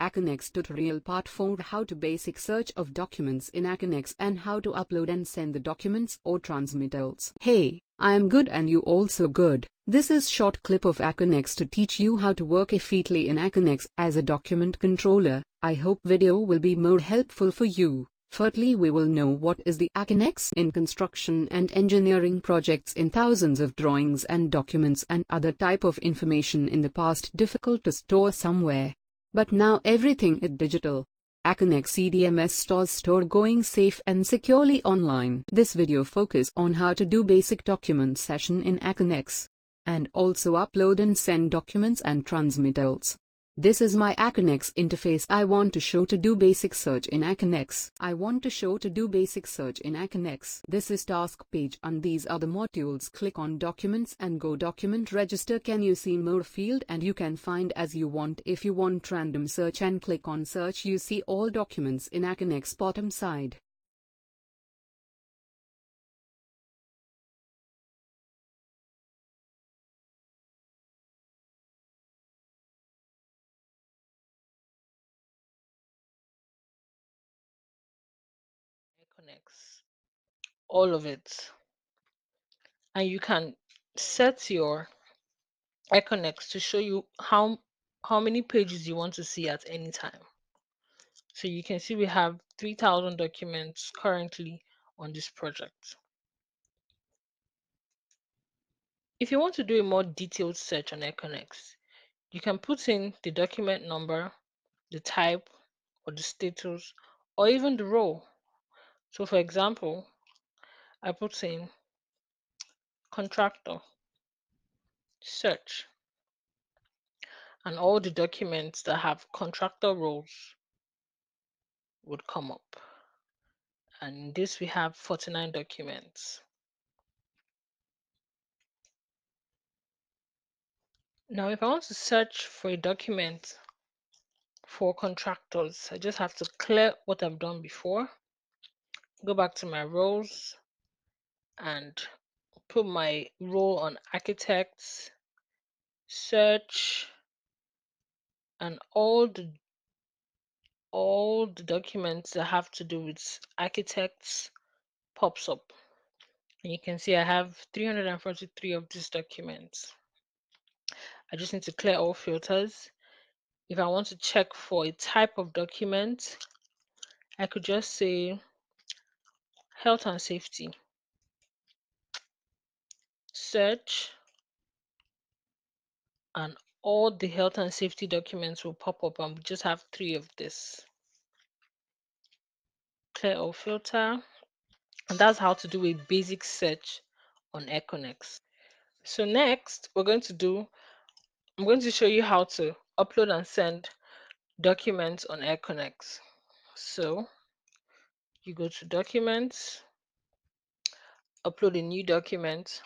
Aconex tutorial part 4: how to basic search of documents in Aconex and how to upload and send the documents or transmittals. Hey, I am good and you also good. This is short clip of Aconex to teach you how to work efficiently in Aconex as a document controller. I hope video will be more helpful for you. Firstly, we will know what is the Aconex in construction and engineering projects in thousands of drawings and documents and other type of information in the past difficult to store somewhere. But now everything is digital. Aconex CDMS stores store going safe and securely online. This video focus on how to do basic document session in Aconex and also upload and send documents and transmittals. This is my Aconex interface. I want to show to do basic search in Aconex. This is task page and these are the modules. Click on documents and go document register. Can you see more field and you can find as you want. If you want random search and click on search, you see all documents in Aconex bottom side. All of it, and you can set your Aconex to show you how many pages you want to see at any time. So you can see we have 3,000 documents currently on this project. If you want to do a more detailed search on Aconex, you can put in the document number, the type or the status, or even the row. So for example, I put in contractor, search, and all the documents that have contractor roles would come up. And in this we have 49 documents. Now if I want to search for a document for contractors, I just have to clear what I've done before. Go back to my roles and put my role on architects, search, and all the documents that have to do with architects pops up. And you can see I have 343 of these documents. I just need to clear all filters. If I want to check for a type of document, I could just say health and safety, search, and all the health and safety documents will pop up, and we just have 3 of this. Clear or filter, and that's how to do a basic search on Aconex. So next we're going to do, I'm going to show you how to upload and send documents on Aconex. So you go to documents, upload a new document,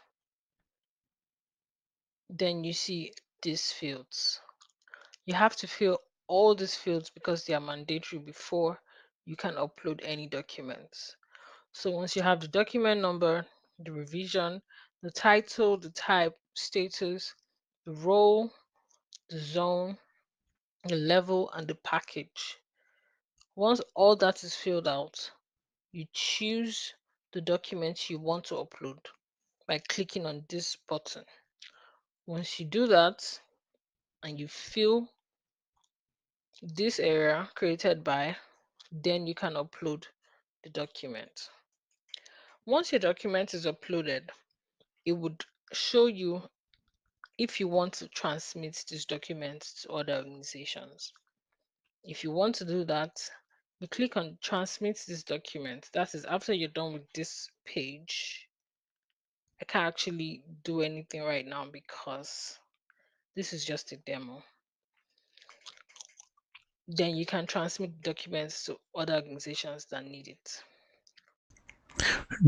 then you see these fields. You have to fill all these fields because they are mandatory before you can upload any documents. So once you have the document number, the revision, the title, the type, status, the role, the zone, the level, and the package. Once all that is filled out, you choose the documents you want to upload by clicking on this button. Once you do that and you fill this area created by, then you can upload the document. Once your document is uploaded, it would show you if you want to transmit this document to other organizations. If you want to do that, you click on transmit this document. That is after you're done with this page. I can't actually do anything right now because this is just a demo. Then you can transmit documents to other organizations that need it.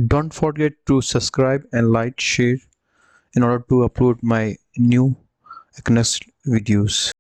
Don't forget to subscribe and like, share in order to upload my new Aconex videos.